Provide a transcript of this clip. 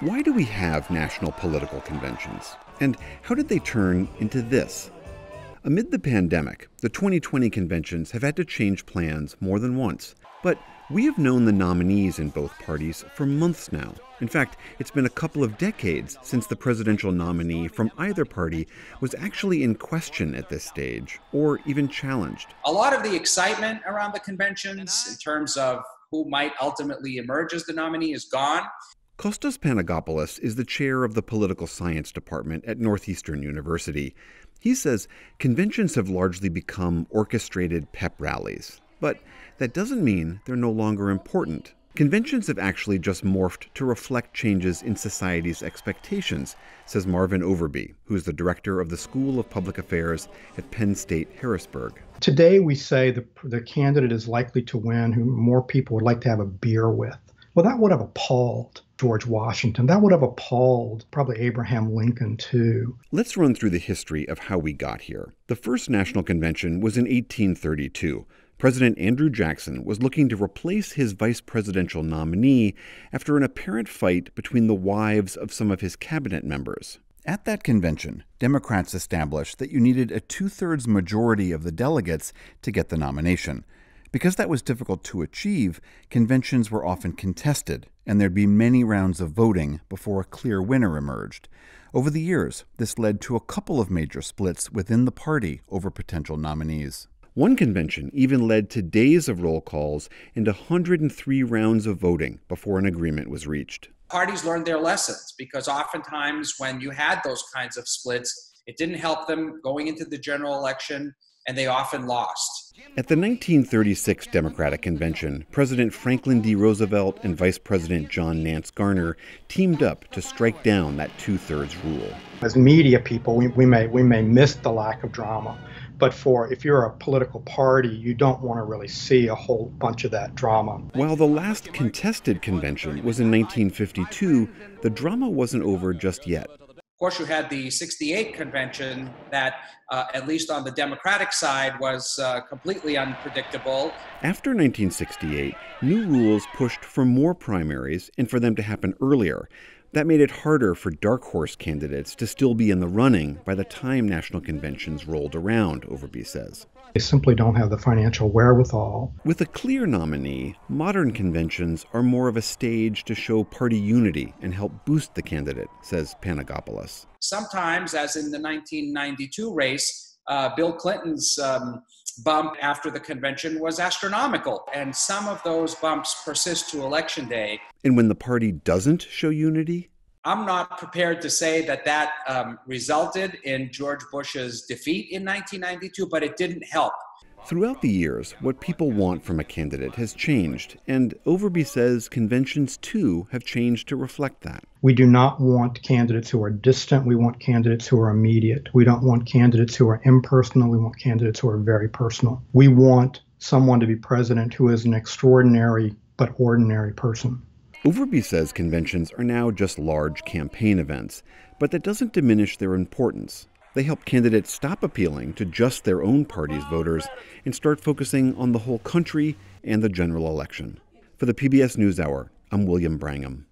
Why do we have national political conventions? And how did they turn into this? Amid the pandemic, the 2020 conventions have had to change plans more than once. But we have known the nominees in both parties for months now. In fact, it's been a couple of decades since the presidential nominee from either party was actually in question at this stage, or even challenged. A lot of the excitement around the conventions in terms of who might ultimately emerge as the nominee is gone. Costas Panagopoulos is the chair of the political science department at Northeastern University. He says conventions have largely become orchestrated pep rallies. But that doesn't mean they're no longer important. Conventions have actually just morphed to reflect changes in society's expectations, says Marvin Overby, who is the director of the School of Public Affairs at Penn State Harrisburg. Today we say the candidate is likely to win who more people would like to have a beer with. Well, that would have appalled George Washington. That would have appalled probably Abraham Lincoln, too. Let's run through the history of how we got here. The first national convention was in 1832. President Andrew Jackson was looking to replace his vice presidential nominee after an apparent fight between the wives of some of his cabinet members. At that convention, Democrats established that you needed a two-thirds majority of the delegates to get the nomination. Because that was difficult to achieve, conventions were often contested, and there'd be many rounds of voting before a clear winner emerged. Over the years, this led to a couple of major splits within the party over potential nominees. One convention even led to days of roll calls and 103 rounds of voting before an agreement was reached. Parties learned their lessons because oftentimes when you had those kinds of splits, it didn't help them going into the general election, and they often lost. At the 1936 Democratic Convention, President Franklin D. Roosevelt and Vice President John Nance Garner teamed up to strike down that two-thirds rule. As media people, we may miss the lack of drama. But if you're a political party, you don't want to really see a whole bunch of that drama. While the last contested convention was in 1952, the drama wasn't over just yet. Of course, you had the 68 convention that, at least on the Democratic side, was completely unpredictable. After 1968, new rules pushed for more primaries and for them to happen earlier. That made it harder for dark horse candidates to still be in the running by the time national conventions rolled around, Overby says. They simply don't have the financial wherewithal. With a clear nominee, modern conventions are more of a stage to show party unity and help boost the candidate, says Panagopoulos. Sometimes, as in the 1992 race, Bill Clinton's bump after the convention was astronomical, and some of those bumps persist to election day. And when the party doesn't show unity? I'm not prepared to say that that resulted in George Bush's defeat in 1992, but it didn't help. Throughout the years, what people want from a candidate has changed, and Overby says conventions, too, have changed to reflect that. We do not want candidates who are distant. We want candidates who are immediate. We don't want candidates who are impersonal. We want candidates who are very personal. We want someone to be president who is an extraordinary but ordinary person. Overby says conventions are now just large campaign events, but that doesn't diminish their importance. They help candidates stop appealing to just their own party's voters and start focusing on the whole country and the general election. For the PBS NewsHour, I'm William Brangham.